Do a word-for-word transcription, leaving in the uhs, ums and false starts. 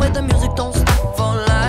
with the music, don't stop for life.